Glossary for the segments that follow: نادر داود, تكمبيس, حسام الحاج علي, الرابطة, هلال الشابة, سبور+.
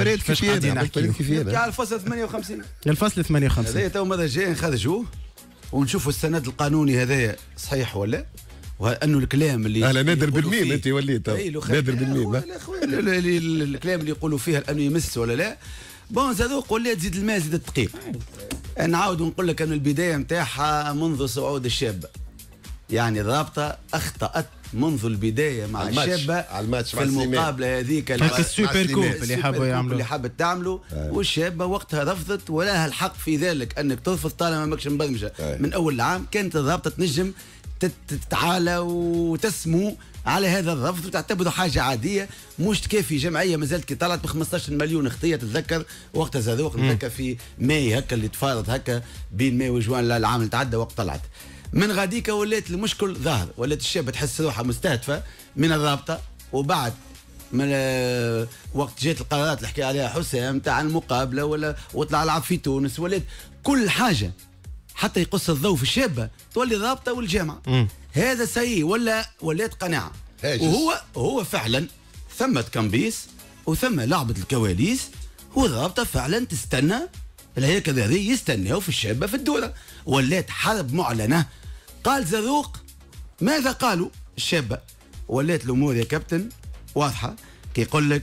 بريد كيفية نحكي على الفصل 58. الفصل 58 هذايا تو ماذا جاي نخرجوه ونشوفوا السند القانوني هذايا صحيح ولا، وانه الكلام اللي انا نادر بالميم انت وليت نادر بالميم الكلام اللي يقولوا فيها انه يمس ولا لا. بون هذوك ولا تزيد الماء زيد الدقيق. نعاود ونقول لك انه البدايه نتاعها منذ صعود الشابه، يعني الرابطه اخطأت منذ البدايه مع الشابه في المقابله هذيك السوبر كوب اللي حابوا يعملوا اللي حابه تعمله، والشابه وقتها رفضت ولها الحق في ذلك انك ترفض طالما ماكش مبرمجه. من اول عام كانت الرابطه تنجم تتعالى وتسمو على هذا الرفض وتعتبره حاجه عاديه، مش تكافي جمعيه ما زالت كي طلعت ب 15 مليون خطيه تتذكر وقت زاروق هكا في ماي هكا اللي تفارض هكا بين ماي وجوان العام اللي تعدى وقت طلعت. من غاديك ولات المشكل ظاهر، ولات الشابه تحس روحها مستهدفه من الرابطه، وبعد من وقت جات القرارات اللي حكى عليها حسام تاع المقابله ولا وطلع لعب في تونس، ولات كل حاجه حتى يقص الضوء في الشابه تولي الرابطه والجامعه. هذا سيء ولات قناعه هاجس. وهو فعلا ثمة كمبيس وثم لعبه الكواليس، والرابطه فعلا تستنى الهيكل هذي يستناو في الشابه في الدوره، ولات حرب معلنه. قال زروق ماذا قالوا الشابه؟ ولات الامور يا كابتن واضحه، كيقول لك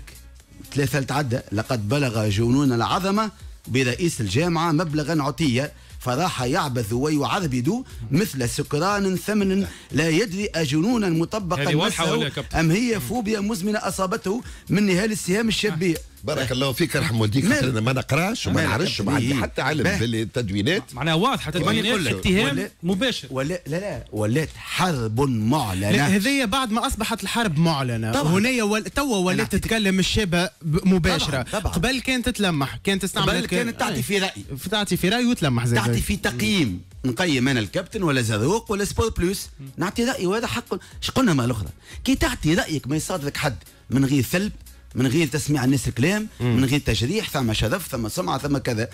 ثلاثه تعدى لقد بلغ جنون العظمه برئيس الجامعه مبلغا عطيه، فراح يعبث ويعربد مثل سكران ثمن لا يدري أجنونا مطبقا مسه أم هي فوبيا مزمنة أصابته من نهال السهام الشابية. بارك الله فيك رحم والديك، خاطر انا ما نقراش وما نعرفش وما عندي حتى علم بالتدوينات، معناها واضحه تدوينات اتهام مباشر ولا لا لا، ولات حرب معلنه هذه. بعد ما اصبحت الحرب معلنه هنا توا ولات تتكلم الشابه مباشره. قبل كانت تتلمح، كانت تستعمل، قبل كانت تعطي في راي، تعطي في راي وتلمح، زي تعطي في تقييم. نقيم انا الكابتن ولا زروق ولا سبور بلوس، نعطي رايي وهذا حق. اش قلنا مع الاخرى؟ كي تعطي رايك ما يصادرك حد من غير ثلب، من غير تسميع الناس الكلام، من غير تجريح، ثم شرف، ثم سمعه، ثم كذا.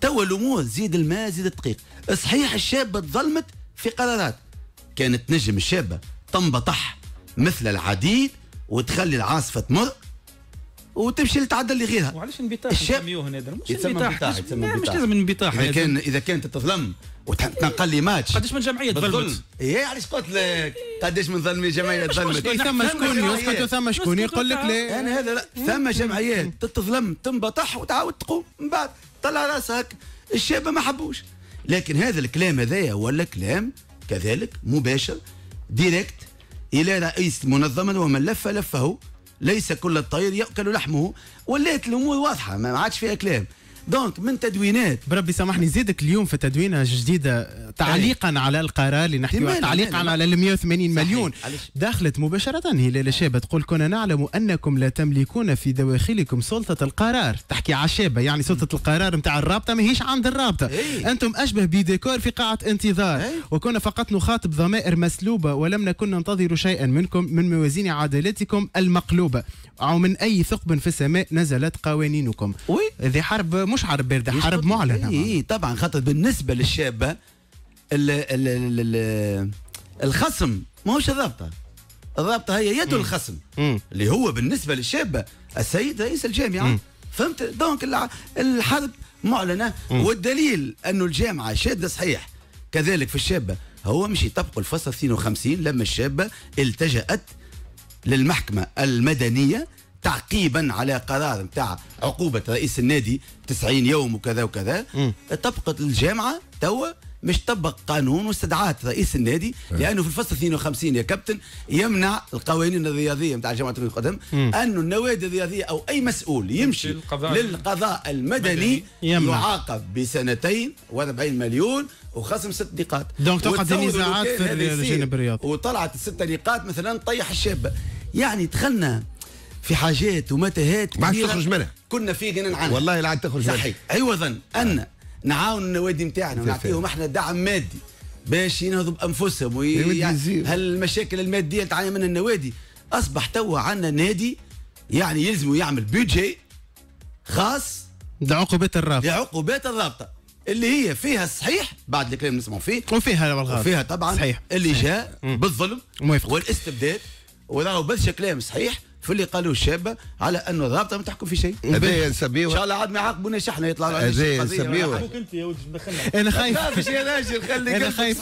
توا الامور زيد الماء زيد الدقيق. صحيح الشابه تظلمت في قرارات، كانت نجم الشابه تنبطح مثل العديد وتخلي العاصفه تمر وتمشي لتعدى اللي غيرها. وعلاش انبطاح نسميوه نادر؟ مش انبطاح، مش لازم انبطاح. اذا كانت تظلم وتنقل لي ماتش، قداش من جمعيه تظلمت؟ اي علاش قلت لك قداش من ظلمي جمعيه تظلمت؟ ثم شكون يسكت وثم شكون يقول لك لا انا هذا لا. ثم جمعيات تتظلم تنبطح وتعاود تقوم من بعد طلع راسك. الشابه ما حبوش، لكن هذا الكلام هذايا ولا كلام كذلك مباشر ديريكت الى رئيس منظمه، ومن لف لفه ليس كل الطير يأكل لحمه. ولات الامور واضحه ما عادش فيها كلام. دونك من تدوينات بربي سامحني زيدك اليوم في تدوينه جديده تعليقا على القرار اللي نحكيو، تعليقا على ال 180 مليون دخلت مباشره هلال الشابه تقول كنا نعلم انكم لا تملكون في دواخلكم سلطه القرار. تحكي على الشابه، يعني سلطه القرار نتاع الرابطه ماهيش عند الرابطه. انتم اشبه بديكور في قاعه انتظار، وكنا فقط نخاطب ضمائر مسلوبه ولم نكن ننتظر شيئا منكم من موازين عدالتكم المقلوبه، او من اي ثقب في السماء نزلت قوانينكم. هذه حرب مش حرب بارده، حرب معلنه. اي طبعا، خاطر بالنسبه للشابه الخصم ماهوش الرابطه، الرابطه هي يد الخصم اللي هو بالنسبه للشابه السيد رئيس الجامعه. فهمت؟ دونك الحرب معلنه، والدليل انه الجامعه شاده صحيح كذلك في الشابه. هو مش يطبقوا الفصل 52 لما الشابه التجأت للمحكمه المدنيه تعقيبا على قرار نتاع عقوبه رئيس النادي 90 يوم وكذا وكذا. طبقت الجامعه توا مش طبق قانون واستدعات رئيس النادي، لانه في الفصل 52 يا كابتن يمنع القوانين الرياضيه نتاع جامعه القدم انه النوادي الرياضيه او اي مسؤول يمشي للقضاء المدني يعاقب بسنتين و40 مليون وخصم 6 نقاط. دونك تقعد النزاعات في الجانب الرياضي، وطلعت ال6 نقاط مثلا طيح الشابه. يعني دخلنا في حاجات ومتاهات ما عادش تخرج منها، كنا فينا نعاني والله لا عاد تخرج منها. صحيح، عوضا ان نعاون النوادي نتاعنا ونعطيهم احنا دعم مادي باش ينهضوا بانفسهم هالمشاكل الماديه تعاني منها النوادي. اصبح توا عندنا نادي يعني يلزمه يعمل بيدجي خاص لعقوبات الرابطه، لعقوبات الرابطه اللي هي فيها الصحيح بعد الكلام اللي نسمعوا فيه، وفيها طبعا صحيح اللي جاء بالظلم والاستبداد، وراهو برشا كلام صحيح في اللي قالوا الشابه على انه الرابطه ما تحكم في شيء. هذا نسميوه ان شاء الله عاد ما يعاقبوناش احنا يطلعوا على الشيء. هذا نسميوه. انا خايف. انا خايف.